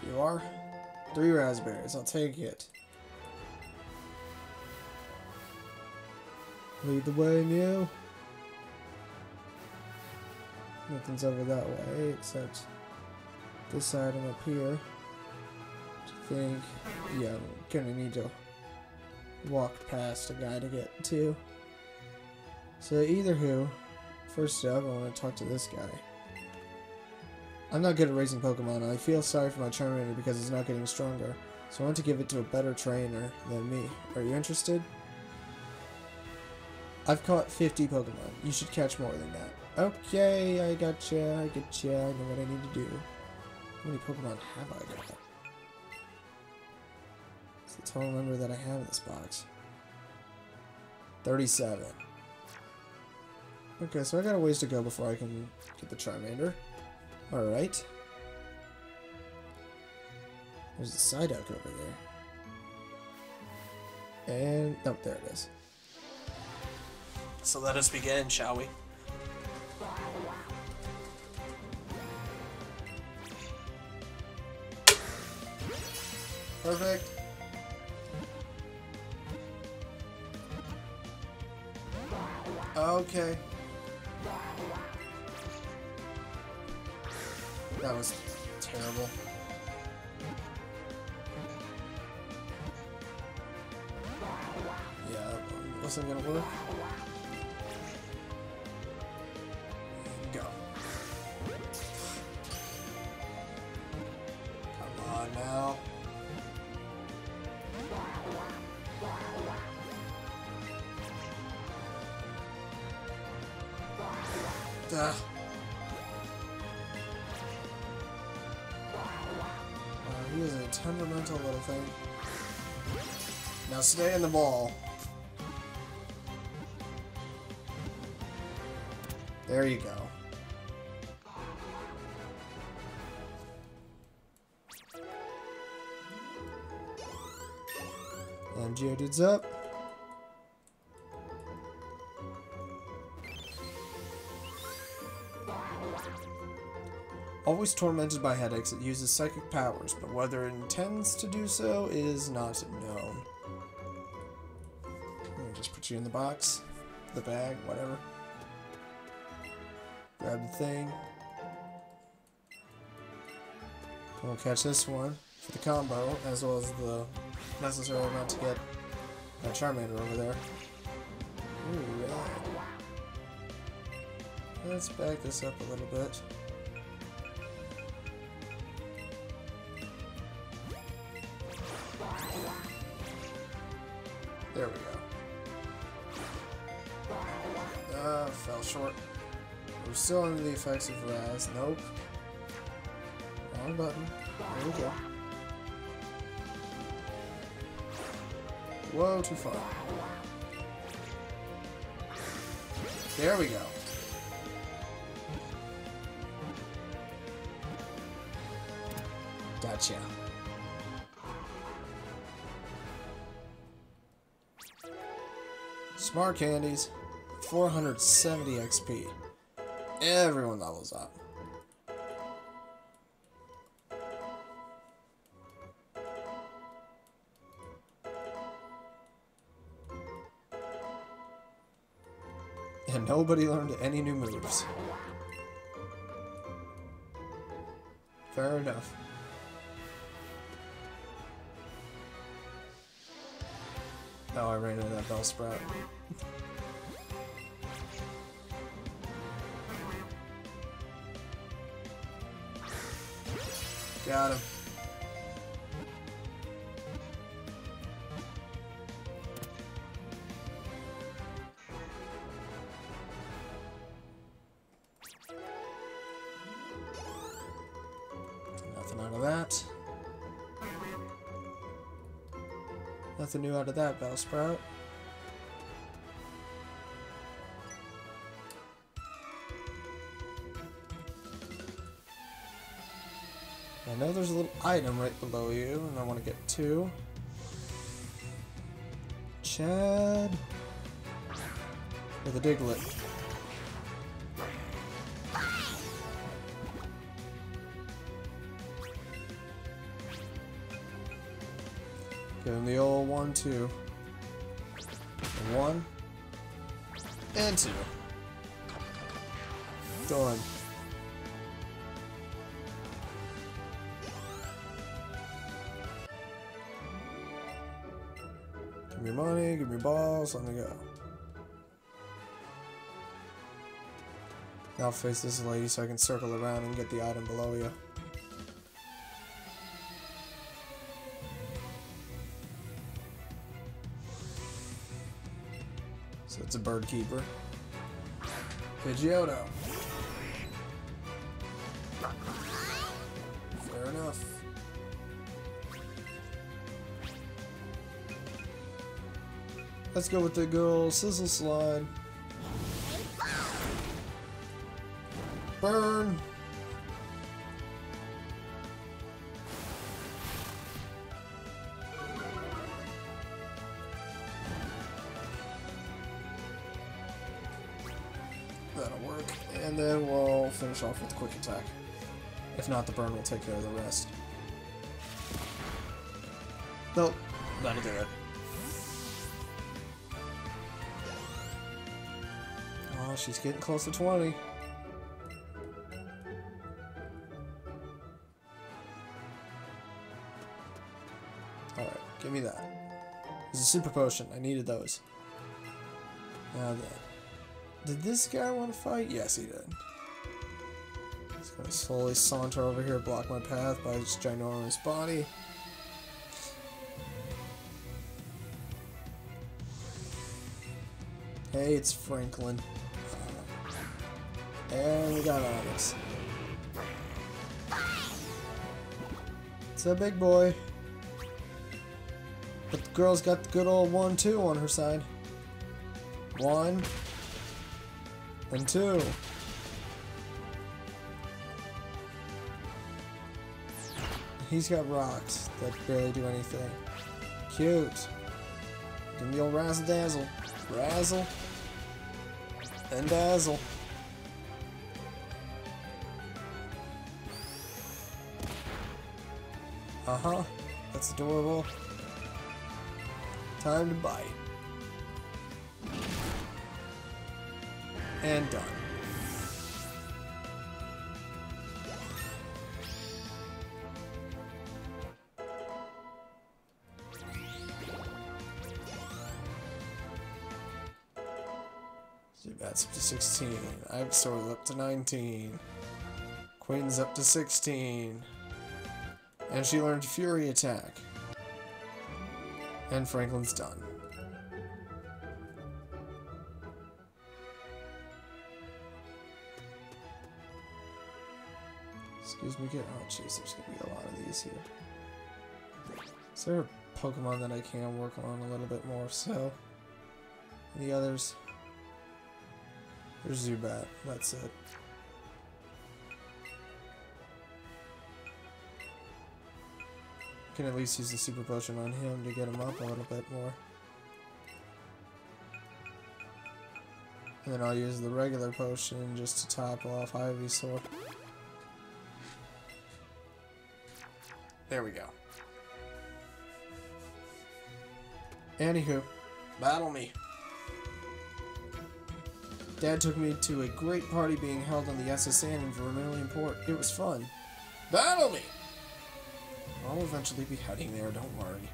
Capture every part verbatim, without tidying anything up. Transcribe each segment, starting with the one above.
what you are. Three raspberries, I'll take it. Lead the way, Neo. Nothing's over that way, except this side and up here. I think, yeah, I'm gonna need to walk past a guy to get to. So either who, first up, I want to talk to this guy. I'm not good at raising Pokemon. I feel sorry for my Charmander because it's not getting stronger. So I want to give it to a better trainer than me. Are you interested? I've caught fifty Pokemon. You should catch more than that. Okay, I gotcha, I gotcha, I know what I need to do. How many Pokemon have I got? It's the total number that I have in this box. thirty-seven. Okay, so I got a ways to go before I can get the Charmander. Alright. There's a Psyduck over there. And, oh, there it is. So let us begin, shall we? Perfect. Okay. That was terrible. Yeah, that wasn't gonna work. Go. Come on now. Duh. He is a temperamental little thing. Now stay in the ball. There you go. And Geodude's up. Always tormented by headaches, it uses psychic powers, but whether it intends to do so is not known. I'm gonna just put you in the box, the bag, whatever. Grab the thing. We'll catch this one for the combo, as well as the necessary amount to get a Charmander over there. Ooh, yeah. Let's back this up a little bit. There we go. Uh, fell short. We're still under the effects of Razz. Nope. Wrong button. There we go. Whoa, too far. There we go. Gotcha. Smart candies, four hundred seventy X P. Everyone levels up. And nobody learned any new moves. Fair enough. Oh, I ran into that Bellsprout. Got him. Nothing out of that. Nothing new out of that, Bellsprout. I know there's a little item right below you, and I want to get to. Chad. With a Diglett. Give him the old one, two. One. And two. Done. Give me money, give me balls, on the go. Now face this lady so I can circle around and get the item below you. So it's a bird keeper. Pidgeotto. Fair enough. Let's go with the girl Sizzle Slide. Burn! That'll work. And then we'll finish off with Quick Attack. If not, the burn will take care of the rest. Nope. That'll do it. Oh, she's getting close to twenty. Alright, give me that. It's a super potion. I needed those. Now then. Did this guy want to fight? Yes, he did. He's going to slowly saunter over here, block my path by his ginormous body. Hey, it's Franklin. Uh, and we got Alex. It's a big boy. But the girl's got the good old one two on her side. One. And two. He's got rocks that barely do anything. Cute. Give me the old razzle dazzle. Razzle. And dazzle. Uh-huh. That's adorable. Time to bite. And done. Zubat's up to sixteen. Ivysaur's up to nineteen. Queen's up to sixteen. And she learned Fury Attack. And Franklin's done. Excuse me, get. Oh, jeez, there's gonna be a lot of these here. Is there a Pokemon that I can work on a little bit more? So, the others. There's Zubat. That's it. Can at least use the super potion on him to get him up a little bit more. And then I'll use the regular potion just to top off Ivysaur. There we go. Anywho, battle me. Dad took me to a great party being held on the S S N in Vermilion Port. It was fun. Battle me! I'll eventually be heading there, don't worry.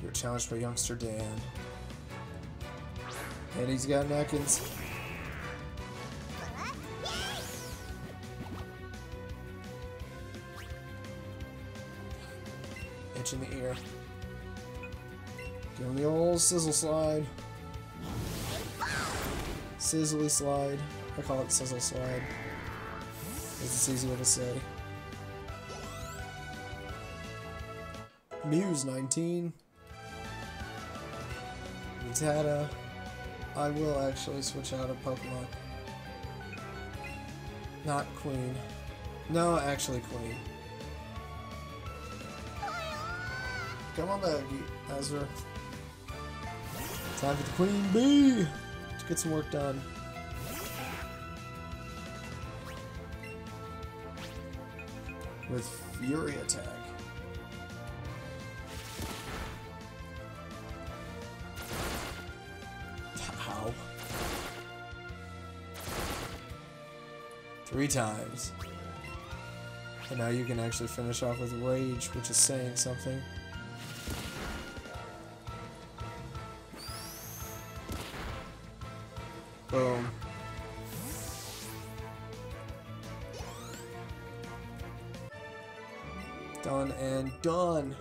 You're challenged by youngster Dan. And he's got Neckins. Itch in the ear. Give him the old sizzle slide. Sizzly slide. I call it sizzle slide. It's an easy way to say. Muse nineteen. Rattata. I will actually switch out a Pokemon. Not Queen. No, actually Queen. Come on back, Ezra. Time for the Queen Bee! Let's get some work done. With Fury Attack. three times. And now you can actually finish off with Rage, which is saying something. Boom. Done and done.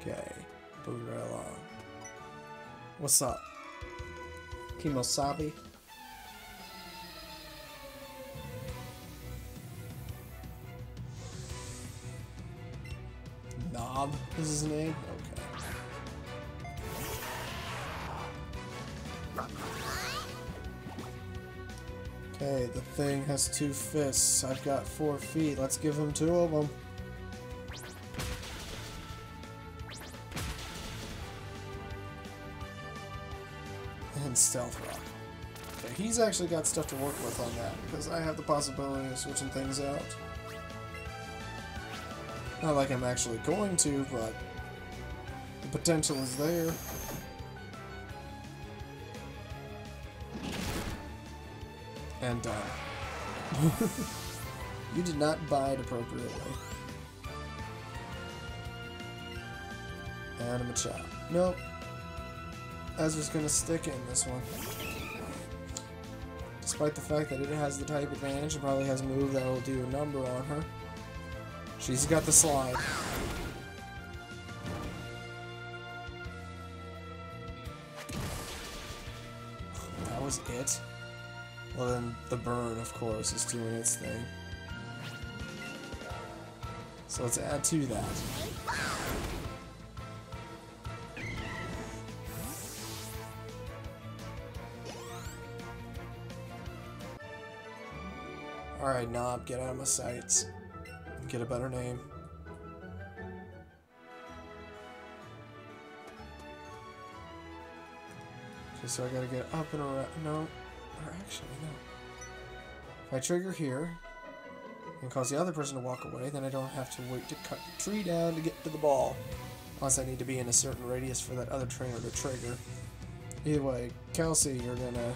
Okay, moving right along. What's up? Kemosabi. Knob is his name? Okay. Okay, the thing has two fists. I've got four feet. Let's give him two of them. And Stealth Rock. Okay, he's actually got stuff to work with on that, because I have the possibility of switching things out. Not like I'm actually going to, but the potential is there. And die. You did not bide appropriately. And a Machamp. Nope. Ezra's gonna stick it in this one. Despite the fact that it has the type advantage, it probably has a move that'll do a number on her. She's got the slide. That was it. Well, then the burn, of course, is doing its thing. So let's add to that. Alright, Knob, get out of my sights. Get a better name. Okay, so I gotta get up and around. No. Actually, no. If I trigger here and cause the other person to walk away, then I don't have to wait to cut the tree down to get to the ball. Unless I need to be in a certain radius for that other trainer to trigger. Either way, Kelsey, you're gonna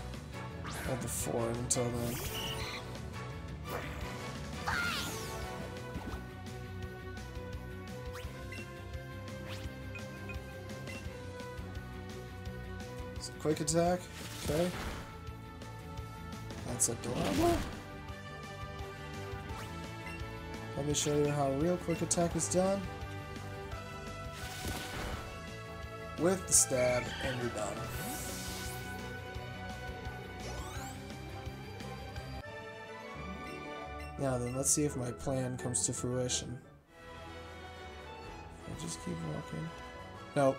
have the form until then. So quick attack, okay. That's adorable. Let me show you how a real quick attack is done. With the stab, and you're done. Now then, let's see if my plan comes to fruition. I'll just keep walking. Nope.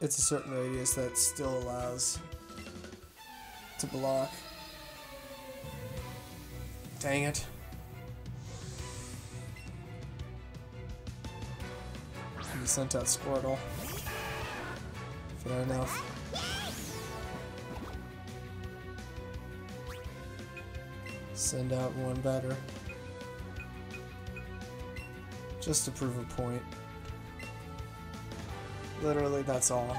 It's a certain radius that still allows to block. Dang it. He sent out Squirtle. Fair enough. Send out one better. Just to prove a point. Literally, that's all.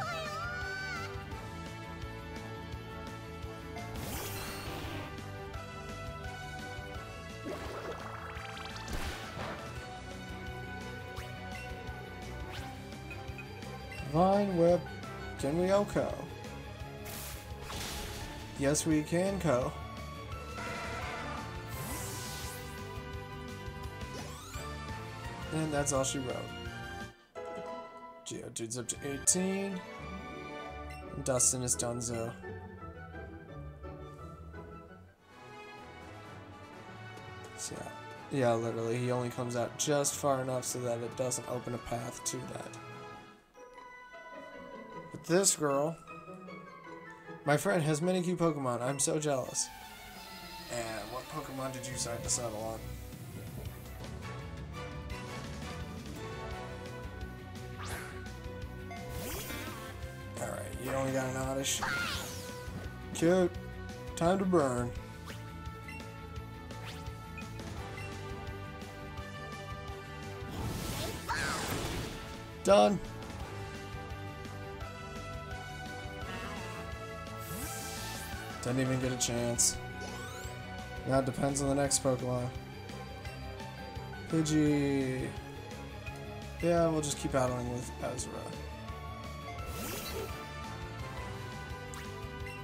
Vine whip, can we all co? Yes, we can co. And that's all she wrote. Geodude's up to eighteen. And Dustin is donezo. So, yeah. yeah, literally, he only comes out just far enough so that it doesn't open a path to that. This girl, my friend, has many cute Pokemon. I'm so jealous. And what Pokemon did you decide to settle on? Alright, you only got an Oddish. Cute. Time to burn. Done. Didn't even get a chance. Now it depends on the next Pokemon. Gigi. Yeah, we'll just keep battling with Ezra.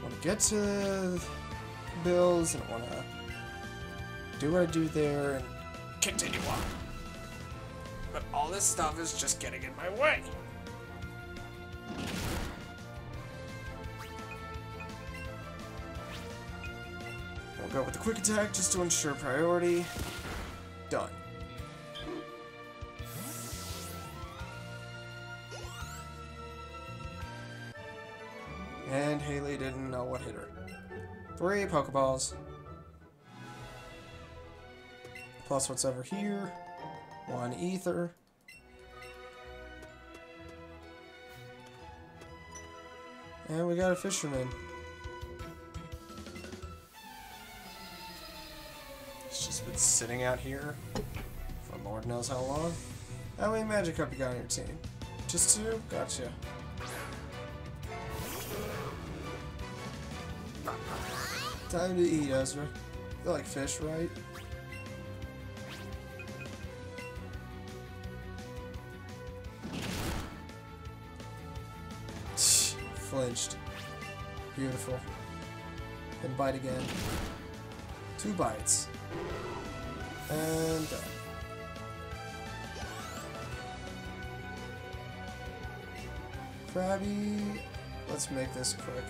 Want to get to Bill's and want to do what I do there and continue on. But all this stuff is just getting in my way. We'll go with the quick attack just to ensure priority. Done. And Haley didn't know what hit her. Three Pokeballs. Plus what's over here. One Aether. And we got a Fisherman. It's just been sitting out here for Lord knows how long. How many Magikarp you got on your team? Just two? Gotcha. Time to eat, Ezra. You like fish, right? Flinched. Beautiful. And bite again. Two bites. And done. Crabby. Let's make this quick.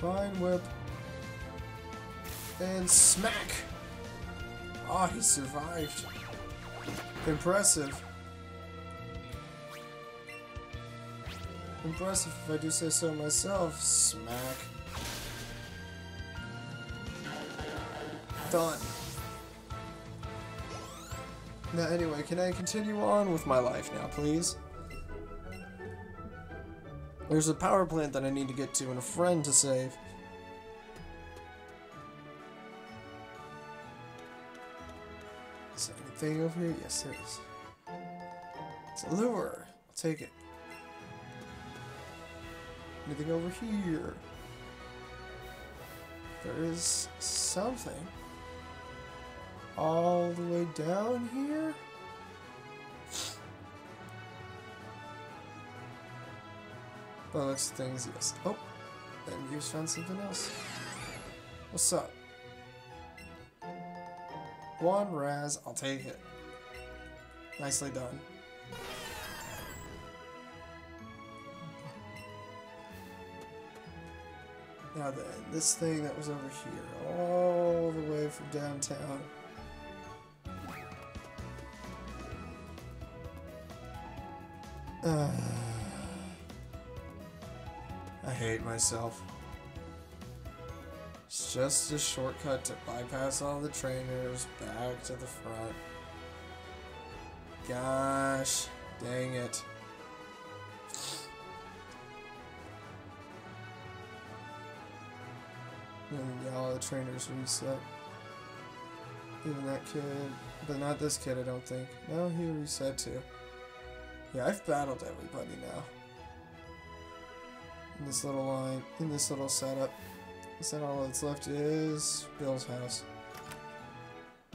Vine whip. And smack! Ah, oh, he survived. Impressive. Impressive if I do say so myself. Smack. Done. Now anyway, can I continue on with my life now, please? There's a power plant that I need to get to and a friend to save. Is there anything over here? Yes, there is. It's a lure. I'll take it. Anything over here? There is something. All the way down here? By the looks of things, yes. Oh, then you found something else. What's up? One Razz, I'll take it. Nicely done. Now then, this thing that was over here, all the way from downtown. Uh, I hate myself. It's just a shortcut to bypass all the trainers back to the front. Gosh, dang it. And all the trainers reset. Even that kid, but not this kid, I don't think. No, he reset too. Yeah, I've battled everybody now. In this little line, in this little setup. Is that all that's left is Bill's house.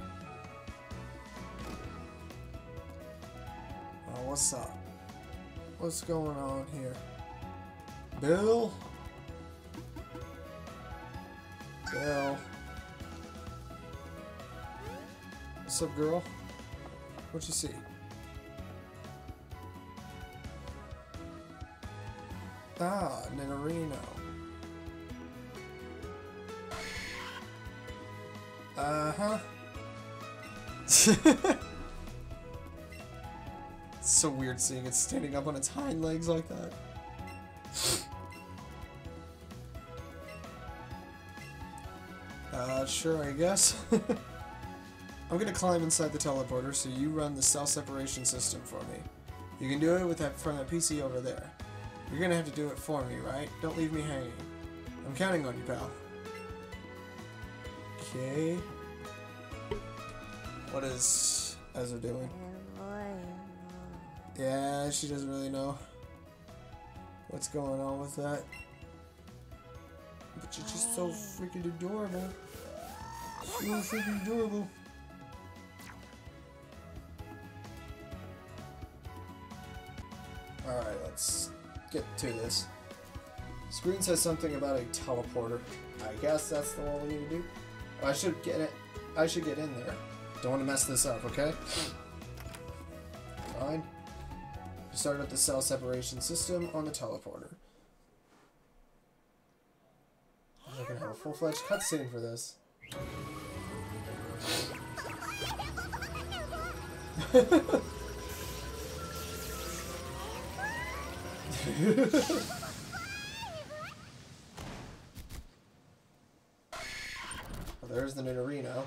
Oh, what's up? What's going on here? Bill? Bill. What's up, girl? What you see? Ah, Nidorino. Uh-huh. It's so weird seeing it standing up on its hind legs like that. Uh, sure, I guess. I'm gonna climb inside the teleporter, so you run the cell separation system for me. You can do it with that from that P C over there. You're gonna have to do it for me, right? Don't leave me hanging. I'm counting on you, pal. Okay. What is Ezra doing? Yeah, she doesn't really know what's going on with that. But you're just so freaking adorable. So freaking adorable. Alright, let's get to this. Screen says something about a teleporter. I guess that's the one we need to do. I should get it. I should get in there. Don't want to mess this up, okay? Fine. Start up the cell separation system on the teleporter. We're gonna have a full-fledged cutscene for this. Well, there's the Nidorino.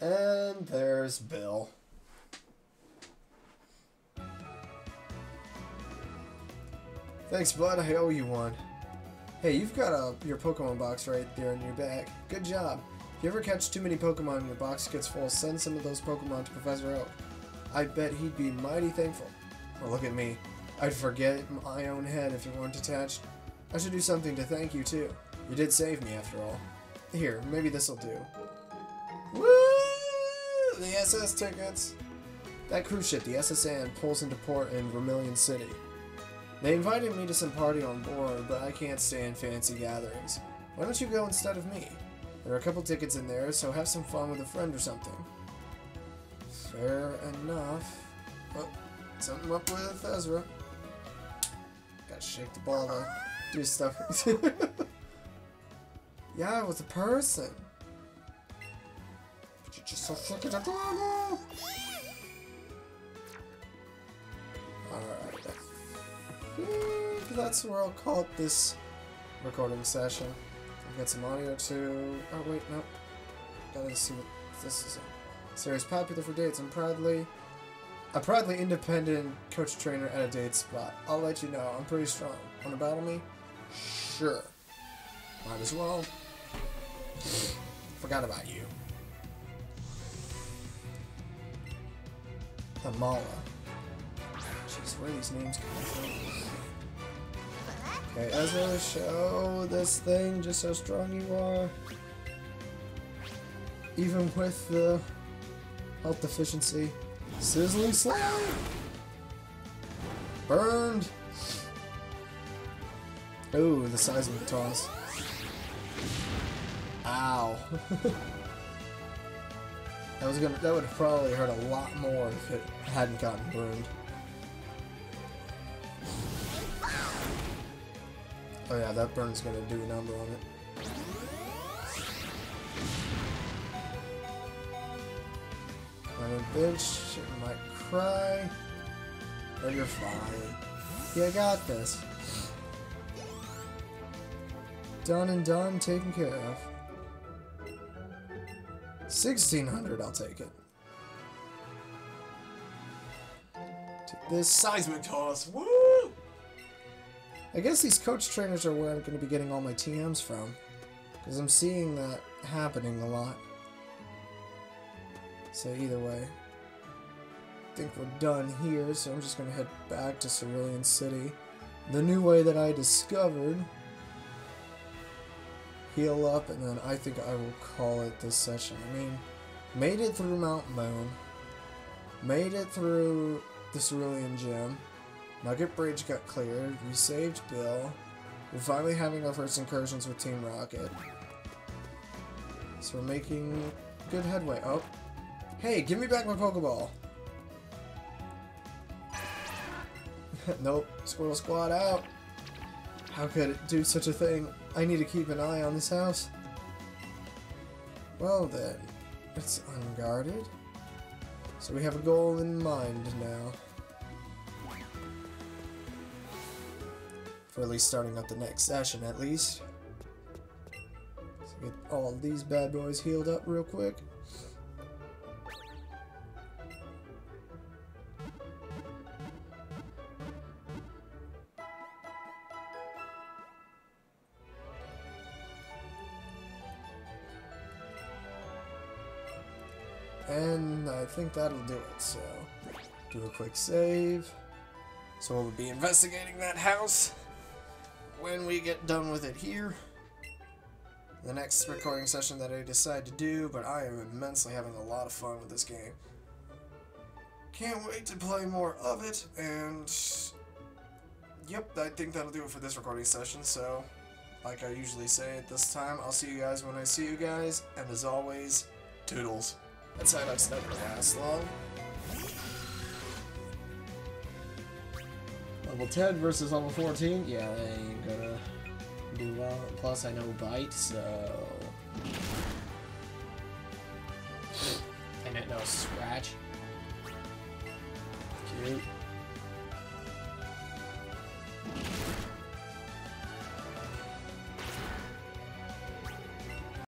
And there's Bill. Thanks, bud. I owe you one. Hey, you've got a, your Pokemon box right there in your bag. Good job. If you ever catch too many Pokemon and your box gets full, send some of those Pokemon to Professor Oak. I bet he'd be mighty thankful. Well, look at me. I'd forget my own head if you weren't attached. I should do something to thank you, too. You did save me, after all. Here, maybe this'll do. Woo! The S S tickets! That cruise ship, the S S N, pulls into port in Vermilion City. They invited me to some party on board, but I can't stand fancy gatherings. Why don't you go instead of me? There are a couple tickets in there, so have some fun with a friend or something. Fair enough. Oh, something up with Ezra. Gotta shake the ball to do stuff. Yeah, with a person. But you're just so freaking adorable. Alright, that's... That's where I'll call it this recording session. I've got some audio too. Oh wait, no. Gotta see what this is. Series popular for dates. I'm proudly a proudly independent coach trainer at a date spot. I'll let you know. I'm pretty strong. Wanna battle me? Sure. Might as well. Forgot about you. Amala. Jeez, where are these names coming from? Okay, Ezra, show this thing just how strong you are. Even with the health deficiency. Sizzling Slam! Burned! Ooh, the seismic toss. Ow. That was gonna, that would have probably hurt a lot more if it hadn't gotten burned. Oh yeah, that burn's gonna do a number on it. I'm a bitch, it might cry. But you're fine. You got this. Done and done, taken care of. sixteen hundred, I'll take it. Take this seismic toss, woo! I guess these coach trainers are where I'm going to be getting all my T Ms from, because I'm seeing that happening a lot. So either way, I think we're done here, so I'm just going to head back to Cerulean City. The new way that I discovered. Heal up, and then I think I will call it this session. I mean, made it through Mount Moon. Made it through the Cerulean Gym. Nugget Bridge got cleared, we saved Bill, we're finally having our first incursions with Team Rocket. So we're making good headway. Oh, hey, give me back my Pokeball! Nope, Squirtle Squad out! How could it do such a thing? I need to keep an eye on this house. Well then, it's unguarded. So we have a goal in mind now. Or at least starting up the next session, at least. So get all these bad boys healed up real quick. And I think that'll do it, so do a quick save. So we'll be investigating that house when we get done with it here. The next recording session that I decide to do, but I am immensely having a lot of fun with this game. Can't wait to play more of it, and yep, I think that'll do it for this recording session, so like I usually say at this time, I'll see you guys when I see you guys, and as always, toodles. That Psyduck's never lasts long. Level ten versus level fourteen? Yeah, they ain't gonna do well. Plus, I know Bite, so... I didn't know Scratch.